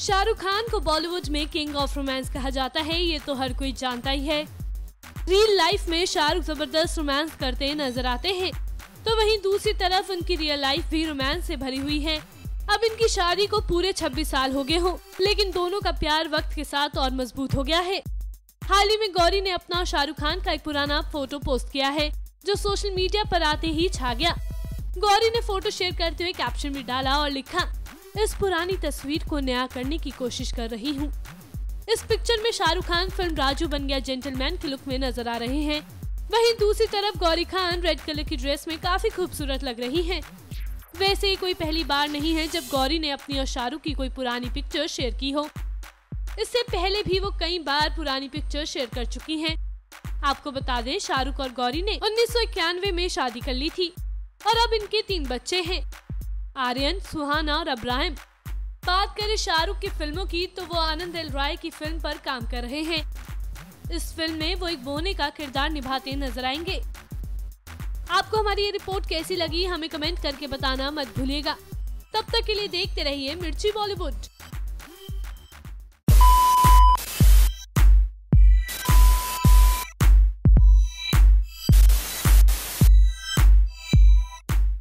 शाहरुख खान को बॉलीवुड में king of romance कहा जाता है, ये तो हर कोई जानता ही है। रियल लाइफ में शाहरुख जबरदस्त रोमांस करते नजर आते हैं, तो वहीं दूसरी तरफ उनकी रियल लाइफ भी रोमांस से भरी हुई है। अब इनकी शादी को पूरे 26 साल हो गए हों, लेकिन दोनों का प्यार वक्त के साथ और मजबूत हो गया है। हाल ही में गौरी ने अपना और शाहरुख खान का एक पुराना फोटो पोस्ट किया है, जो सोशल मीडिया पर आते ही छा गया। गौरी ने फोटो शेयर करते हुए कैप्शन भी डाला और लिखा, इस पुरानी तस्वीर को नया करने की कोशिश कर रही हूँ। इस पिक्चर में शाहरुख खान फिल्म राजू बन गया जेंटलमैन के लुक में नजर आ रहे हैं। वहीं दूसरी तरफ गौरी खान रेड कलर की ड्रेस में काफी खूबसूरत लग रही हैं। वैसे ये कोई पहली बार नहीं है जब गौरी ने अपनी और शाहरुख की कोई पुरानी पिक्चर शेयर की हो। इससे पहले भी वो कई बार पुरानी पिक्चर शेयर कर चुकी हैं। आपको बता दें, शाहरुख और गौरी ने 1991 में शादी कर ली थी और अब इनके 3 बच्चे हैं, आर्यन, सुहाना और अब्राहम। बात करें शाहरुख की फिल्मों की, तो वो आनंद एल राय की फिल्म पर काम कर रहे हैं। इस फिल्म में वो एक बोने का किरदार निभाते नजर आएंगे। आपको हमारी ये रिपोर्ट कैसी लगी, हमें कमेंट करके बताना मत भूलिएगा। तब तक के लिए देखते रहिए मिर्ची बॉलीवुड।